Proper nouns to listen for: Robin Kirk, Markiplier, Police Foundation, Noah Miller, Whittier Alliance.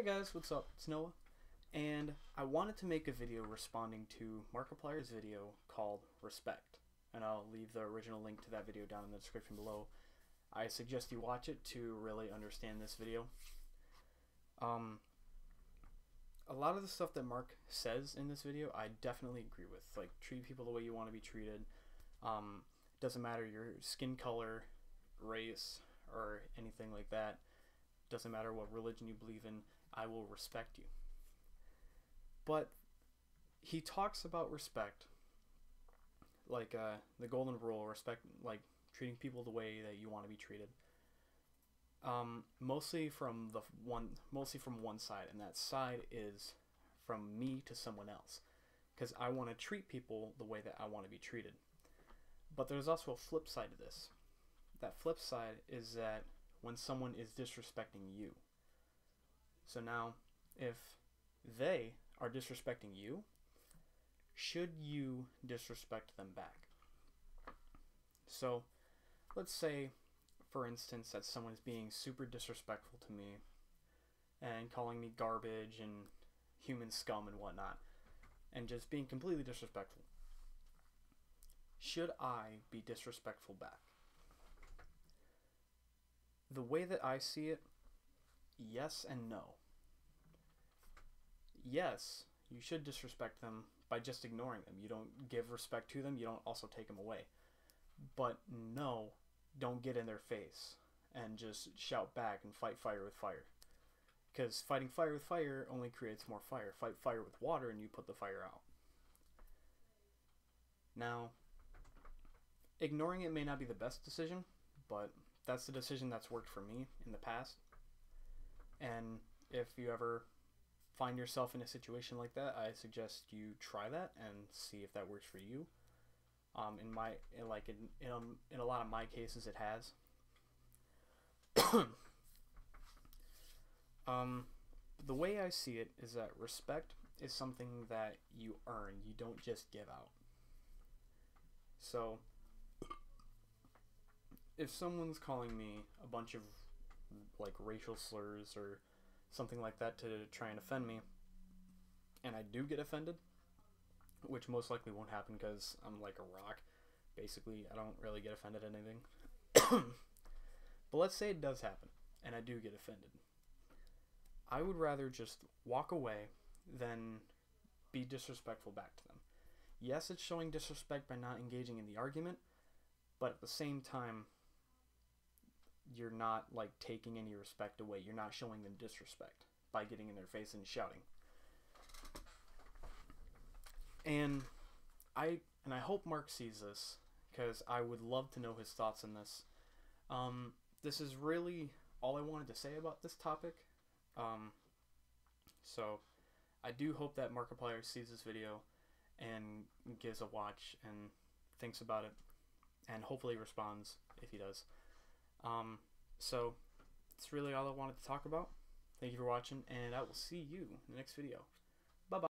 Hey guys, what's up? It's Noah, and I wanted to make a video responding to Markiplier's video called Respect, and I'll leave the original link to that video down in the description below. I suggest you watch it to really understand this video. A lot of the stuff that Mark says in this video, I definitely agree with. Like, treat people the way you want to be treated. Doesn't matter your skin color, race, or anything like that. Doesn't matter what religion you believe in, I will respect you. But he talks about respect, like the golden rule, respect, like treating people the way that you want to be treated. Mostly from one side, and that side is from me to someone else, because I want to treat people the way that I want to be treated. But there's also a flip side to this. That flip side is that when someone is disrespecting you. So now, if they are disrespecting you, should you disrespect them back? So let's say, for instance, that someone is being super disrespectful to me and calling me garbage and human scum and whatnot, and just being completely disrespectful. Should I be disrespectful back? The way that I see it, yes and no. Yes, you should disrespect them by just ignoring them. You don't give respect to them, you don't also take them away. But no, don't get in their face and just shout back and fight fire with fire. Because fighting fire with fire only creates more fire. Fight fire with water and you put the fire out. Now, ignoring it may not be the best decision, but that's the decision that's worked for me in the past. And if you ever find yourself in a situation like that, I suggest you try that and see if that works for you. In a lot of my cases, it has. The way I see it is that respect is something that you earn. You don't just give out. So if someone's calling me a bunch of like racial slurs or something like that to try and offend me, and I do get offended, which most likely won't happen because I'm like a rock, basically, I don't really get offended at anything. But let's say it does happen, and I do get offended. I would rather just walk away than be disrespectful back to them. Yes, it's showing disrespect by not engaging in the argument, but at the same time, you're not like taking any respect away. You're not showing them disrespect by getting in their face and shouting. And I hope Mark sees this, because I would love to know his thoughts on this. This is really all I wanted to say about this topic. So I do hope that Markiplier sees this video and gives a watch and thinks about it, and hopefully responds if he does. So that's really all I wanted to talk about. Thank you for watching, and I will see you in the next video.